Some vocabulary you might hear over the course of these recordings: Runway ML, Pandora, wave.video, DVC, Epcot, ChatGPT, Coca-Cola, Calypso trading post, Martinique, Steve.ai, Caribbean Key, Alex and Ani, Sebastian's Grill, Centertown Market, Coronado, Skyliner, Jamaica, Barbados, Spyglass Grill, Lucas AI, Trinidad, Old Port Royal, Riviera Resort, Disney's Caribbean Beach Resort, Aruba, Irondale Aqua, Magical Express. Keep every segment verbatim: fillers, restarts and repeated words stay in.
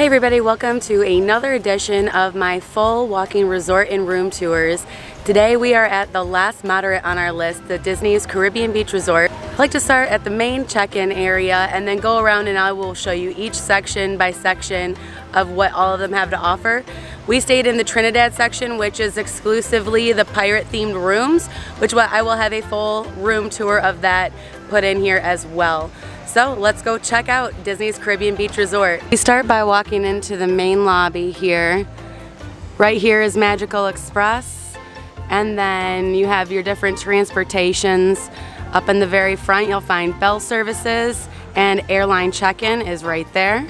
Hey everybody, welcome to another edition of my full walking resort and room tours. Today we are at the last moderate on our list, the Disney's Caribbean Beach Resort. I like to start at the main check-in area and then go around and I will show you each section by section of what all of them have to offer. We stayed in the Trinidad section, which is exclusively the pirate themed rooms, which I will have a full room tour of that put in here as well. So let's go check out Disney's Caribbean Beach Resort. We start by walking into the main lobby here. Right here is Magical Express, and then you have your different transportations. Up in the very front you'll find bell services, and airline check-in is right there.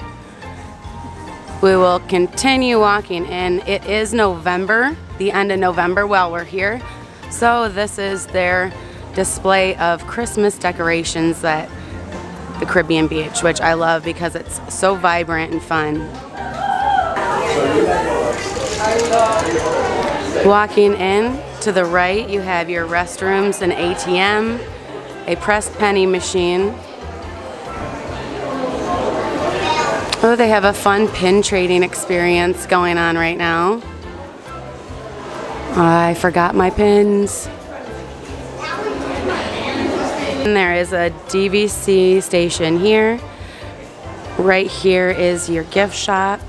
We will continue walking in. It is November, the end of November while we're here. So this is their display of Christmas decorations that the Caribbean beach, which I love because it's so vibrant and fun. Walking in, to the right you have your restrooms, an A T M, a pressed penny machine. Oh, they have a fun pin trading experience going on right now. I forgot my pins. And there is a D V C station here. Right here is your gift shop.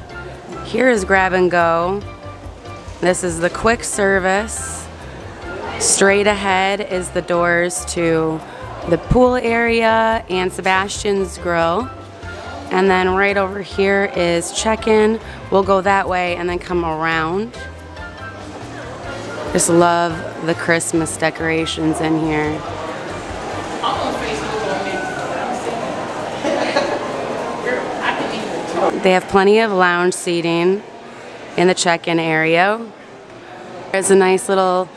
Here is grab and go. This is the quick service. Straight ahead is the doors to the pool area and Sebastian's Grill. And then right over here is check-in. We'll go that way and then come around. Just love the Christmas decorations in here. They have plenty of lounge seating in the check-in area. There's a nice little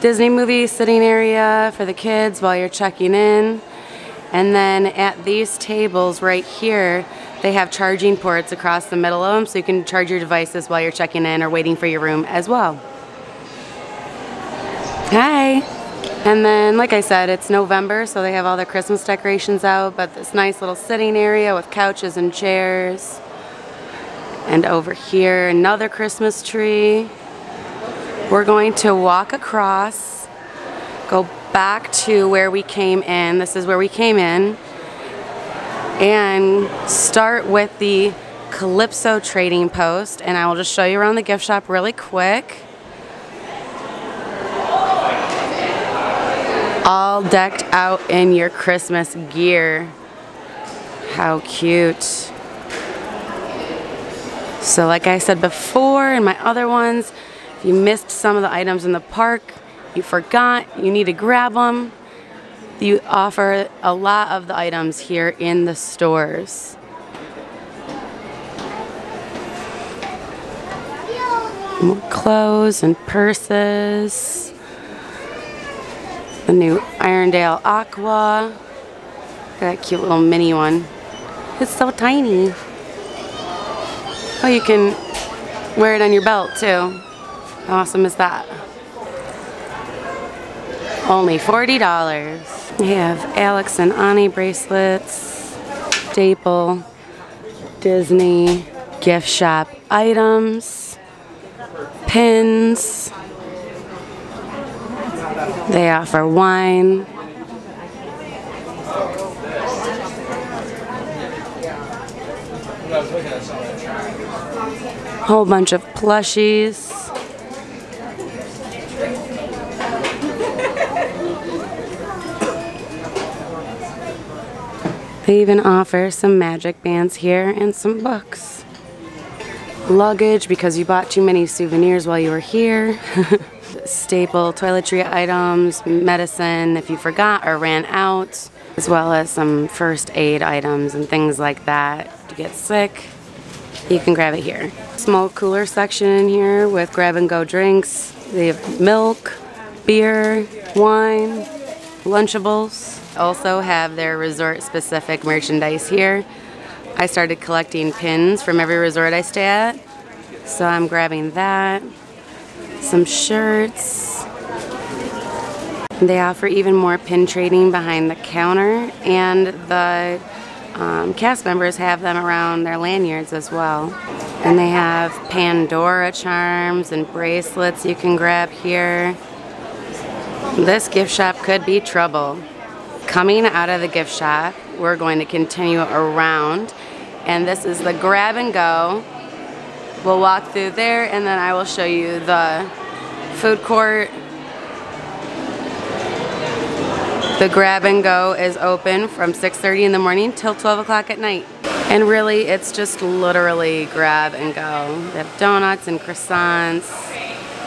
Disney movie sitting area for the kids while you're checking in. And then at these tables right here, they have charging ports across the middle of them, so you can charge your devices while you're checking in or waiting for your room as well. Hi! And then, like I said, it's November, so they have all their Christmas decorations out, but this nice little sitting area with couches and chairs. And over here, another Christmas tree. We're going to walk across, go back to where we came in. This is where we came in. And start with the Calypso trading post. And I will just show you around the gift shop really quick. All decked out in your Christmas gear. How cute. So like I said before in my other ones, if you missed some of the items in the park, you forgot, you need to grab them, you offer a lot of the items here in the stores. More clothes and purses. The new Irondale Aqua. Look at that cute little mini one. It's so tiny. Oh, you can wear it on your belt too. How awesome is that? Only forty dollars. We have Alex and Ani bracelets, staple, Disney, gift shop items, pins. They offer wine. Whole bunch of plushies. They even offer some magic bands here and some books. Luggage, because you bought too many souvenirs while you were here. Staple toiletry items, medicine if you forgot or ran out, as well as some first aid items and things like that. If you get sick, you can grab it here. Small cooler section in here with grab and go drinks. They have milk, beer, wine, Lunchables. Also have their resort specific merchandise here. I started collecting pins from every resort I stay at, so I'm grabbing that. Some shirts. They offer even more pin trading behind the counter, and the um, cast members have them around their lanyards as well. And they have Pandora charms and bracelets you can grab here. This gift shop could be trouble. Coming out of the gift shop, we're going to continue around, and this is the grab and go. We'll walk through there and then I will show you the food court. The grab and go is open from six thirty in the morning till twelve o'clock at night. And really, it's just literally grab and go. They have donuts and croissants,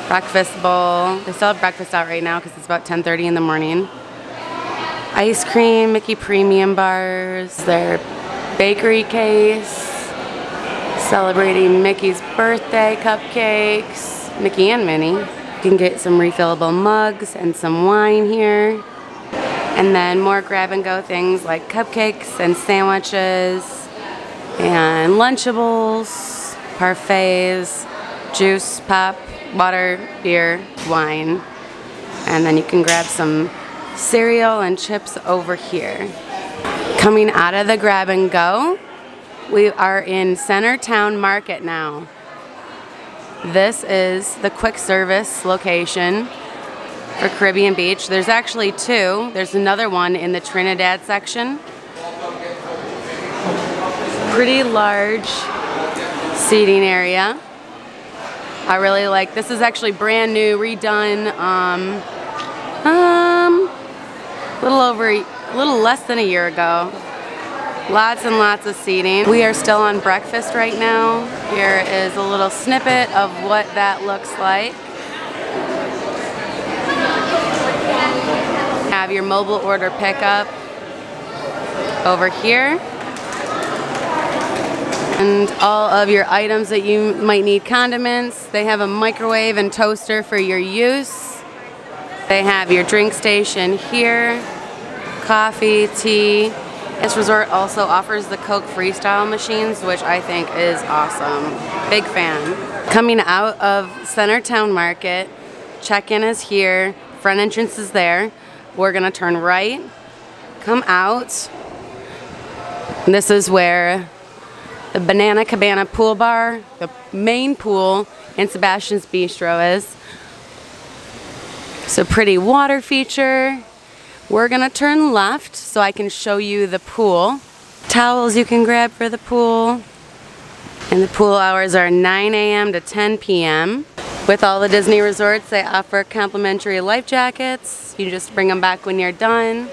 breakfast bowl. They still have breakfast out right now because it's about ten thirty in the morning. Ice cream, Mickey Premium bars, their bakery case, celebrating Mickey's birthday cupcakes, Mickey and Minnie. You can get some refillable mugs and some wine here. And then more grab and go things like cupcakes and sandwiches and Lunchables, parfaits, juice, pop, water, beer, wine. And then you can grab some cereal and chips over here. Coming out of the grab and go, we are in Centertown Market now. This is the quick service location for Caribbean Beach. There's actually two. There's another one in the Trinidad section. Pretty large seating area. I really like this. Is actually brand new, redone. Um, um, little over a little less than a year ago. Lots and lots of seating. We are still on breakfast right now. Here is a little snippet of what that looks like. Have your mobile order pickup over here. And all of your items that you might need, condiments. They have a microwave and toaster for your use. They have your drink station here. Coffee, tea. This resort also offers the Coke Freestyle machines, which I think is awesome. Big fan. Coming out of Centertown Market, check-in is here, front entrance is there. We're gonna turn right, come out. This is where the Banana Cabana pool bar, the main pool, and Sebastian's Bistro is. It's a pretty water feature. We're gonna turn left so I can show you the pool. Towels you can grab for the pool. And the pool hours are nine A M to ten P M With all the Disney resorts, they offer complimentary life jackets. You just bring them back when you're done.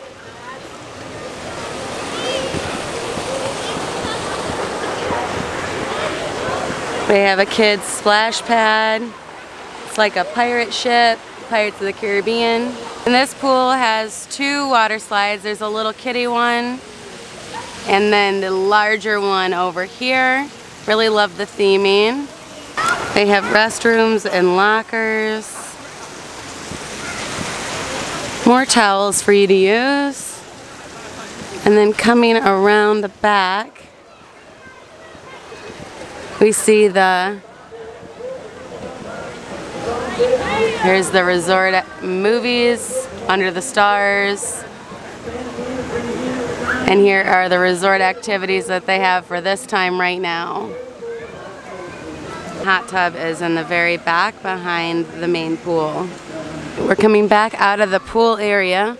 They have a kid's splash pad. It's like a pirate ship. Pirates of the Caribbean. And this pool has two water slides. There's a little kiddie one and then the larger one over here. Really love the theming. They have restrooms and lockers. More towels for you to use. And then coming around the back, we see the Here's the resort movies, Under the Stars. And here are the resort activities that they have for this time right now. Hot tub is in the very back behind the main pool. We're coming back out of the pool area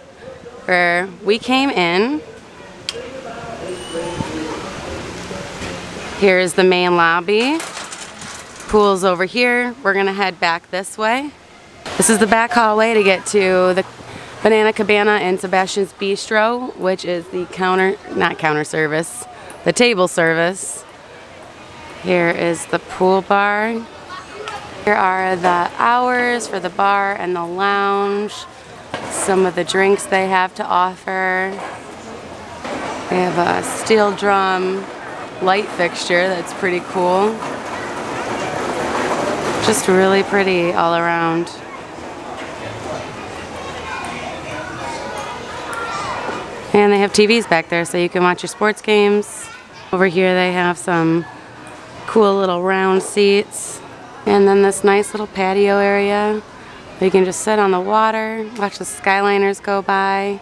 where we came in. Here is the main lobby. Pool's over here. We're gonna head back this way. This is the back hallway to get to the Banana Cabana and Sebastian's Bistro, which is the counter, not counter service, the table service. Here is the pool bar. Here are the hours for the bar and the lounge. Some of the drinks they have to offer. They have a steel drum light fixture that's pretty cool. Just really pretty all around. And they have T Vs back there so you can watch your sports games. Over here they have some cool little round seats. And then this nice little patio area where you can just sit on the water, watch the Skyliners go by.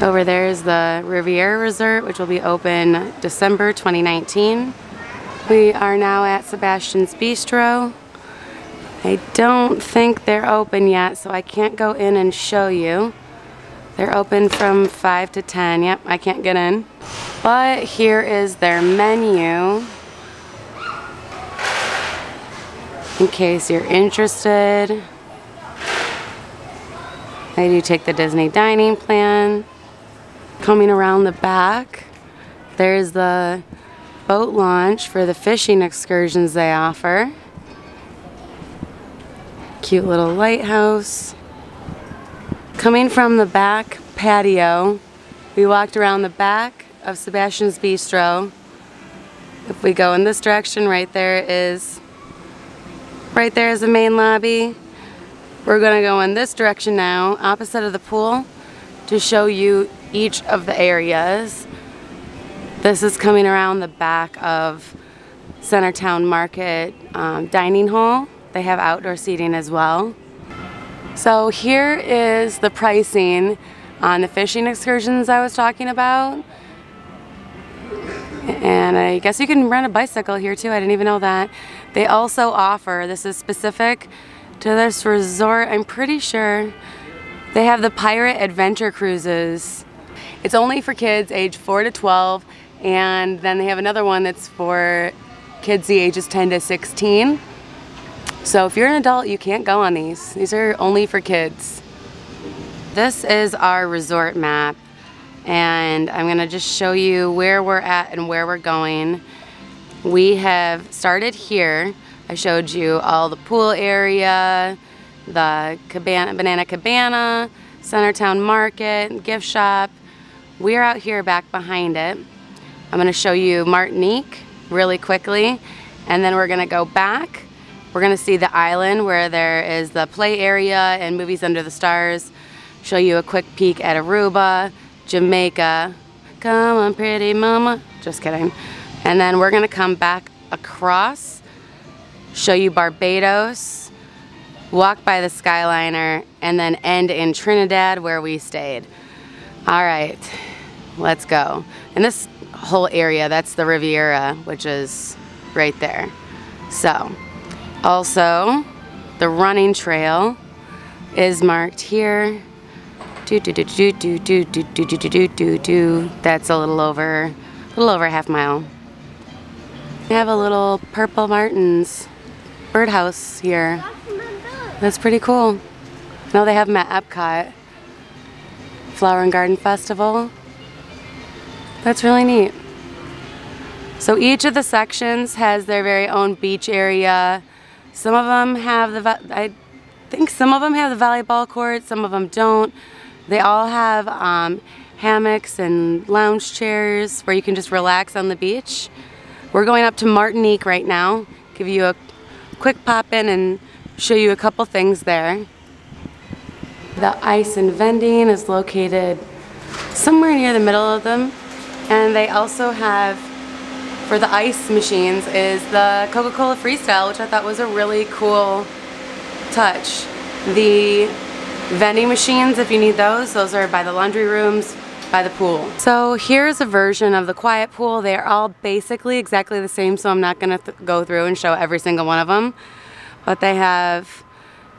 Over there is the Riviera Resort, which will be open December twenty nineteen. We are now at Sebastian's Bistro. I don't think they're open yet, so I can't go in and show you. They're open from five to ten. Yep, I can't get in. But here is their menu, in case you're interested. They do take the Disney dining plan. Coming around the back, there's the boat launch for the fishing excursions they offer. Cute little lighthouse. Coming from the back patio, we walked around the back of Sebastian's Bistro. If we go in this direction, right there is, right there is the main lobby. We're gonna go in this direction now, opposite of the pool, to show you each of the areas. This is coming around the back of Centertown Market um, dining hall. They have outdoor seating as well. So here is the pricing on the fishing excursions I was talking about. And I guess you can rent a bicycle here too, I didn't even know that. They also offer, this is specific to this resort, I'm pretty sure, they have the pirate adventure cruises. It's only for kids age four to twelve, and then they have another one that's for kids the ages ten to sixteen. So if you're an adult, you can't go on these. These are only for kids. This is our resort map, and I'm gonna just show you where we're at and where we're going. We have started here. I showed you all the pool area, the cabana, Banana Cabana, Centertown Market, gift shop. We're out here back behind it. I'm gonna show you Martinique really quickly, and then we're gonna go back. We're gonna see the island where there is the play area and movies under the stars. Show you a quick peek at Aruba, Jamaica. Come on, pretty mama. Just kidding. And then we're gonna come back across, show you Barbados, walk by the Skyliner, and then end in Trinidad where we stayed. All right, let's go. And this whole area, that's the Riviera, which is right there. So, also, the running trail is marked here. Do, do, do, do, do, do, do, do, do, do, do. That's a little over, a little over a half mile. We have a little purple martins birdhouse here. That's pretty cool. I know they have them at Epcot. Flower and Garden Festival. That's really neat. So each of the sections has their very own beach area. Some of them have the, I think some of them have the volleyball court, some of them don't. They all have um, hammocks and lounge chairs where you can just relax on the beach. We're going up to Martinique right now, give you a quick pop in and show you a couple things there. The ice and vending is located somewhere near the middle of them, and they also have, for the ice machines, is the Coca-Cola Freestyle, which I thought was a really cool touch. The vending machines, if you need those, those are by the laundry rooms, by the pool. So here's a version of the quiet pool. They are all basically exactly the same, so I'm not gonna th go through and show every single one of them. But they have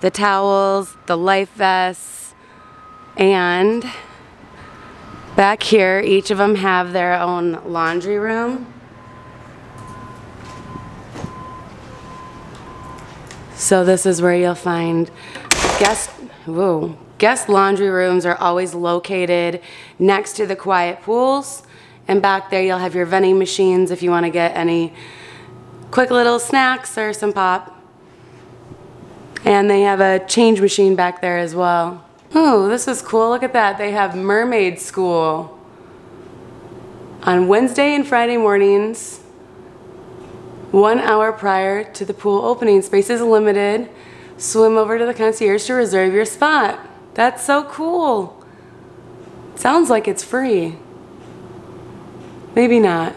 the towels, the life vests, and back here, each of them have their own laundry room. So this is where you'll find guest, whoa, guest laundry rooms are always located next to the quiet pools, and back there you'll have your vending machines if you want to get any quick little snacks or some pop. And they have a change machine back there as well. Ooh, this is cool, look at that. They have mermaid school on Wednesday and Friday mornings, one hour prior to the pool opening. Space is limited. Swim over to the concierge to reserve your spot. That's so cool. Sounds like it's free. Maybe not.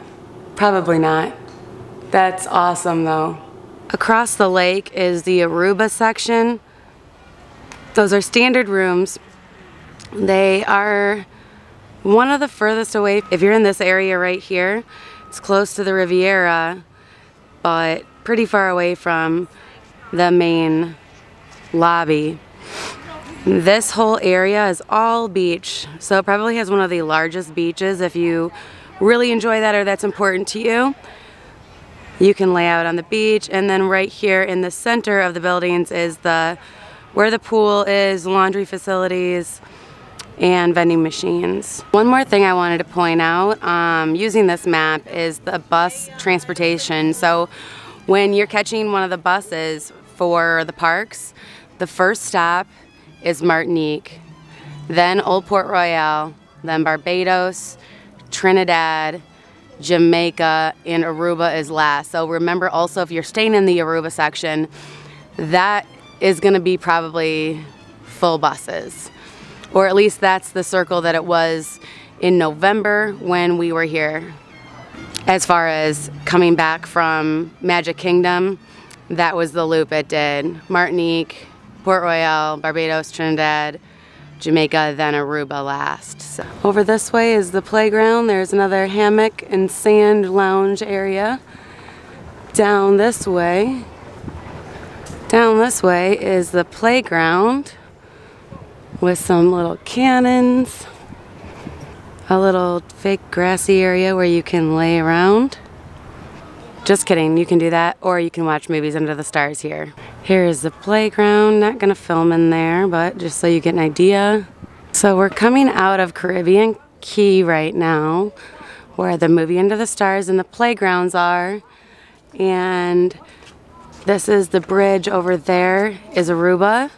Probably not. That's awesome though. Across the lake is the Aruba section. Those are standard rooms. They are One of the furthest away, if you're in this area right here, it's close to the Riviera, but pretty far away from the main lobby. This whole area is all beach, so it probably has one of the largest beaches. If you really enjoy that or that's important to you, you can lay out on the beach. And then right here in the center of the buildings is the where the pool is, laundry facilities, and vending machines. One more thing I wanted to point out um, using this map is the bus transportation. So when you're catching one of the buses for the parks, the first stop is Martinique, then Old Port Royal, then Barbados, Trinidad, Jamaica, and Aruba is last. So remember also, if you're staying in the Aruba section, that is gonna be probably full buses. Or at least that's the circle that it was in November when we were here. As far as coming back from Magic Kingdom, that was the loop it did. Martinique, Port Royal, Barbados, Trinidad, Jamaica, then Aruba last. So. Over this way is the playground. There's another hammock and sand lounge area. Down this way, down this way is the playground with some little cannons, a little fake grassy area where you can lay around. Just kidding, you can do that, or you can watch movies under the stars here. Here is the playground. Not gonna film in there, but just so you get an idea. So we're coming out of Caribbean Key right now, where the movie Under the Stars and the playgrounds are. And this is the bridge. Over there is Aruba,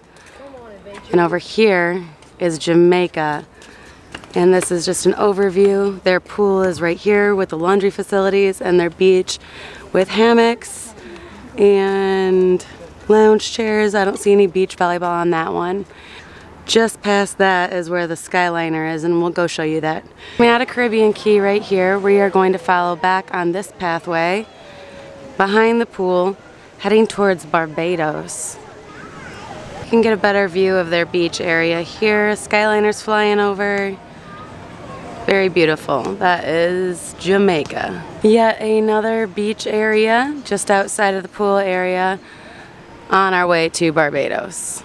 and over here is Jamaica. And this is just an overview. Their pool is right here with the laundry facilities, and their beach with hammocks and lounge chairs. I don't see any beach volleyball on that one. Just past that is where the Skyliner is, and we'll go show you that. Coming out of Caribbean Key right here, we are going to follow back on this pathway behind the pool, heading towards Barbados. You can get a better view of their beach area here. Skyliner's flying over. Very beautiful. That is Jamaica. Yet another beach area just outside of the pool area on our way to Barbados.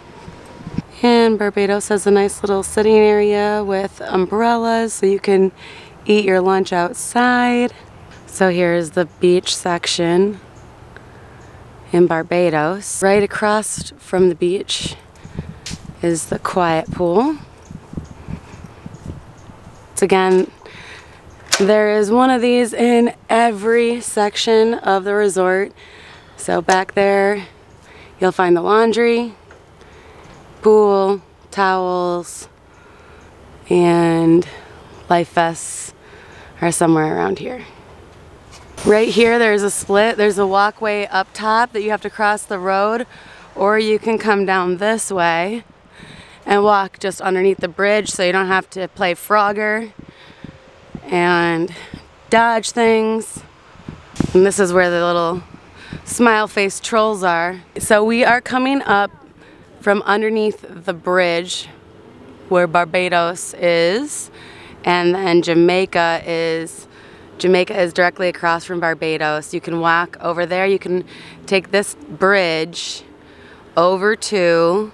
And Barbados has a nice little sitting area with umbrellas so you can eat your lunch outside. So here's the beach section in Barbados. Right across from the beach is the quiet pool. Again, there is one of these in every section of the resort. So back there you'll find the laundry, pool, towels, and life vests are somewhere around here. Right here there's a split. There's a walkway up top that you have to cross the road, or you can come down this way and walk just underneath the bridge so you don't have to play Frogger and dodge things. And this is where the little smile face trolls are. So we are coming up from underneath the bridge where Barbados is, and then Jamaica is Jamaica is directly across from Barbados. You can walk over there. You can take this bridge over to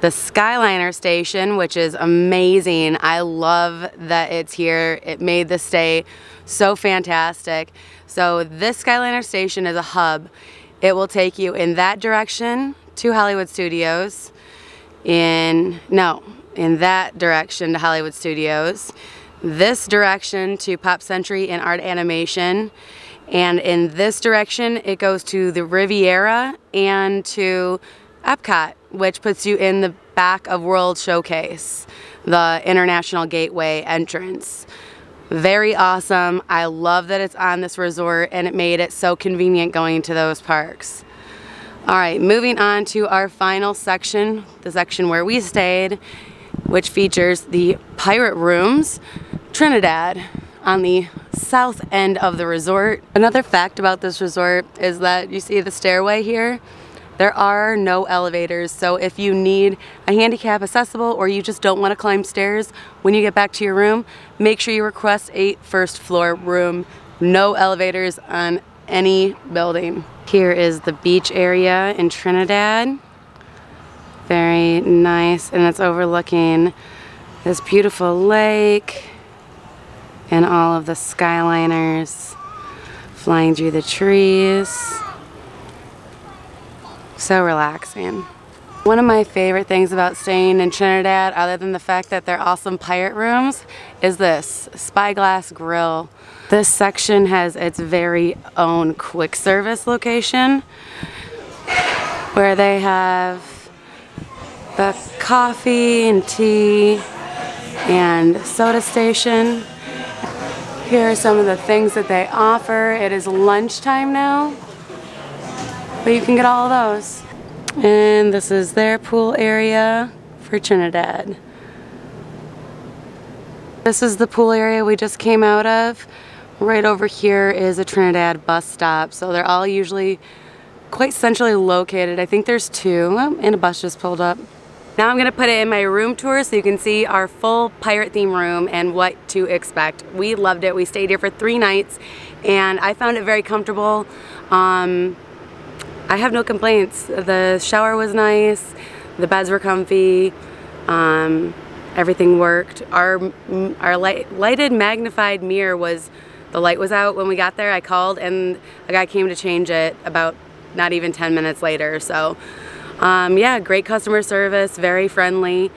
the Skyliner station, which is amazing. I love that it's here. It made this day so fantastic. So this Skyliner station is a hub. It will take you in that direction to Hollywood Studios. In, no, in that direction to Hollywood Studios. This direction to Pop Century and Art Animation. And in this direction, it goes to the Riviera and to Epcot, which puts you in the back of World Showcase, the International Gateway entrance. Very awesome. I love that it's on this resort, and it made it so convenient going to those parks. All right, moving on to our final section, the section where we stayed, which features the Pirate Rooms, Trinidad, on the south end of the resort. Another fact about this resort is that you see the stairway here? There are no elevators, so if you need a handicap accessible or you just don't want to climb stairs when you get back to your room, make sure you request a first floor room. No elevators on any building. Here is the beach area in Trinidad. Very nice, and it's overlooking this beautiful lake and all of the Skyliners flying through the trees. So relaxing. One of my favorite things about staying in Trinidad, other than the fact that they're awesome pirate rooms, is this Spyglass Grill. This section has its very own quick service location where they have the coffee and tea and soda station. Here are some of the things that they offer. It is lunchtime now, but you can get all of those. And this is their pool area for Trinidad. This is the pool area we just came out of. Right over here is a Trinidad bus stop, so they're all usually quite centrally located. I think there's two, oh, and a bus just pulled up. Now I'm gonna put it in my room tour so you can see our full pirate theme room and what to expect. We loved it. We stayed here for three nights, and I found it very comfortable. Um, I have no complaints. The shower was nice, the beds were comfy, um, everything worked. Our, our light, lighted magnified mirror was, the light was out when we got there. I called and a guy came to change it about not even ten minutes later. So um, yeah, great customer service, very friendly.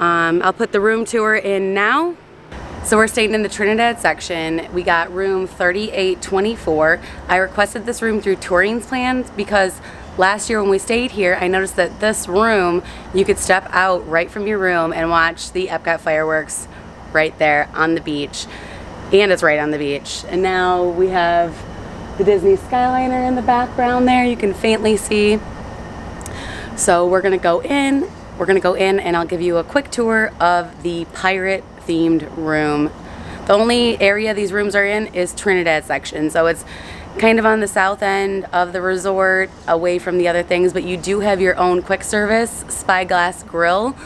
Um, I'll put the room tour in now. So we're staying in the Trinidad section. We got room thirty-eight twenty-four. I requested this room through Touring's Plans because last year when we stayed here, I noticed that this room, you could step out right from your room and watch the Epcot fireworks right there on the beach. And it's right on the beach. And now we have the Disney Skyliner in the background there. You can faintly see. So we're gonna go in. We're gonna go in and I'll give you a quick tour of the pirate themed room. The only area these rooms are in is Trinidad section, so it's kind of on the south end of the resort, away from the other things, but you do have your own quick service Spyglass Grill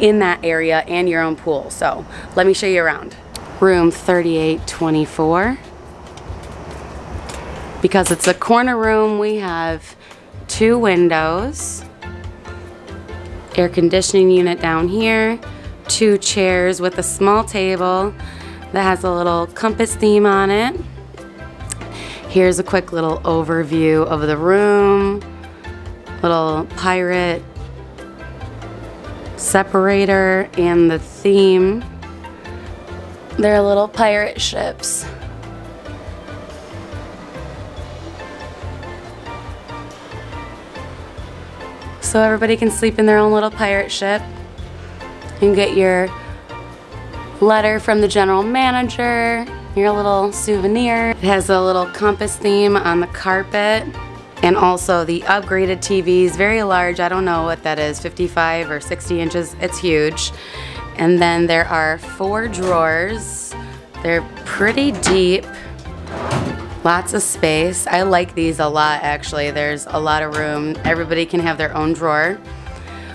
in that area and your own pool. So let me show you around. Room thirty-eight twenty-four. Because it's a corner room, we have two windows, air conditioning unit down here, two chairs with a small table that has a little compass theme on it. Here's a quick little overview of the room, little pirate separator and the theme. They're little pirate ships. So everybody can sleep in their own little pirate ship. You can get your letter from the general manager, your little souvenir. It has a little compass theme on the carpet, and also the upgraded T Vs, very large. I don't know what that is, fifty-five or sixty inches. It's huge. And then there are four drawers. They're pretty deep, lots of space. I like these a lot, actually. There's a lot of room. Everybody can have their own drawer.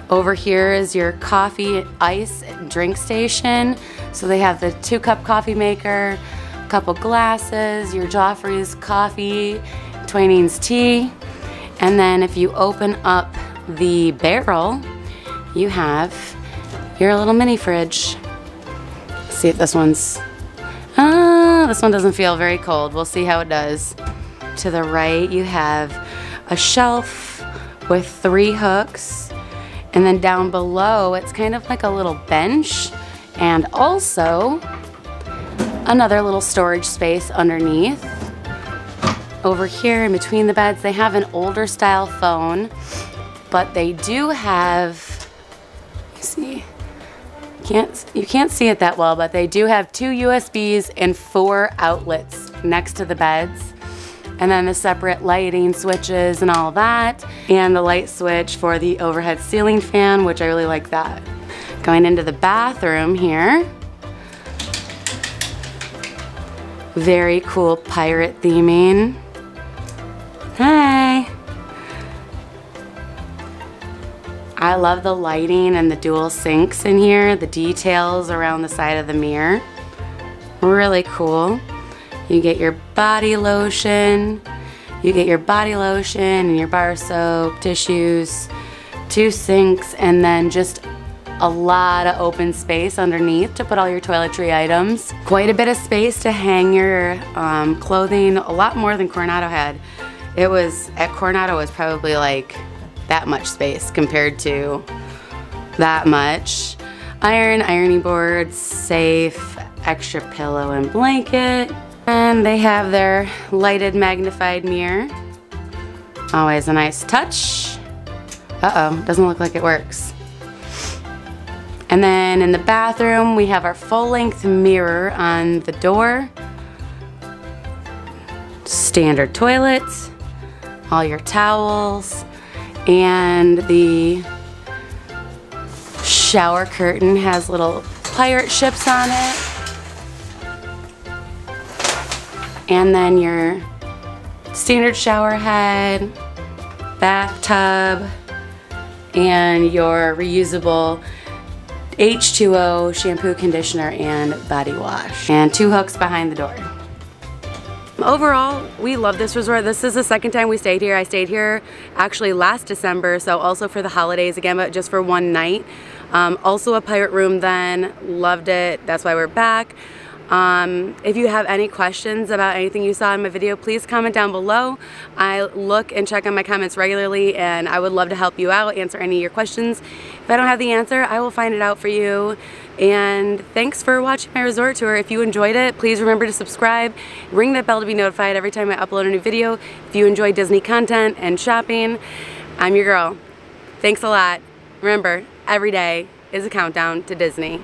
Over here is your coffee, ice, drink station. So they have the two cup coffee maker, a couple glasses, your Joffrey's coffee, Twinings tea. And then if you open up the barrel, you have your little mini fridge. Let's see if this one's, ah, this one doesn't feel very cold. We'll see how it does. To the right, you have a shelf with three hooks. And then down below, it's kind of like a little bench and also another little storage space underneath. Over here in between the beds, they have an older style phone, but they do have, you see, can't, you can't see it that well, but they do have two U S Bs and four outlets next to the beds. And then the separate lighting switches and all that, and the light switch for the overhead ceiling fan, which I really like that. Going into the bathroom here. Very cool pirate theming. Hi. I love the lighting and the dual sinks in here, the details around the side of the mirror. Really cool. You get your body lotion, you get your body lotion and your bar soap, tissues, two sinks, and then just a lot of open space underneath to put all your toiletry items. Quite a bit of space to hang your um, clothing, a lot more than Coronado had. It was, at Coronado, it was probably like that much space compared to that much. Iron, ironing boards, safe, extra pillow and blanket. And they have their lighted magnified mirror. Always a nice touch. Uh-oh, doesn't look like it works. And then in the bathroom, we have our full-length mirror on the door. Standard toilet, all your towels, and the shower curtain has little pirate ships on it. And then your standard shower head, bathtub, and your reusable H two O shampoo, conditioner, and body wash. And two hooks behind the door. Overall, we love this resort. This is the second time we stayed here. I stayed here actually last December, so also for the holidays again, but just for one night. Um, also a pirate room then, loved it. That's why we're back. Um, if you have any questions about anything you saw in my video, please comment down below. I look and check on my comments regularly, and I would love to help you out, answer any of your questions. If I don't have the answer, I will find it out for you. And thanks for watching my resort tour. If you enjoyed it, please remember to subscribe, ring that bell to be notified every time I upload a new video. If you enjoy Disney content and shopping, I'm your girl. Thanks a lot. Remember, every day is a countdown to Disney.